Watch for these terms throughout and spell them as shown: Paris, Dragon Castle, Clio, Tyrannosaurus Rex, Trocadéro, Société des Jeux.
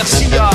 persillade.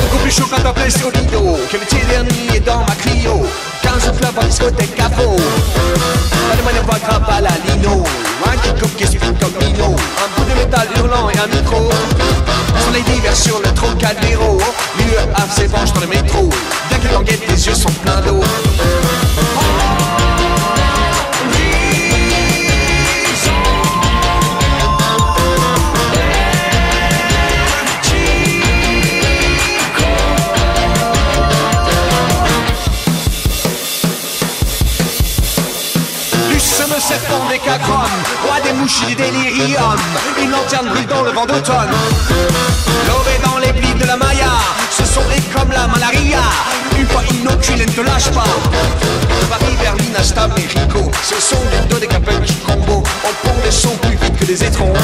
Beaucoup plus chaud quand t'as placé au rideau que l'été dernier dans ma Clio. Quand je fleuve en discothèque capot, pas de pas grave à la lino. Un qui coupe qui suffit comme Mino. Un bout de métal hurlant et un micro. Sur les divers sur le Trocadéro, l'UE a ses branches dans le métro. Dès que l'enquête les yeux sont pleins d'eau. Septembre des cagromes, roi des mouches du délirium. Une lanterne brûle dans le vent d'automne. Lobé dans les plis de la Maya, ce sont les comme la malaria. Une fois inoculée, ne te lâche pas. Paris, Berlin, Ashtab et Rico, ce sont les deux des capelles du combo. On pond des sons plus vite que des étrons.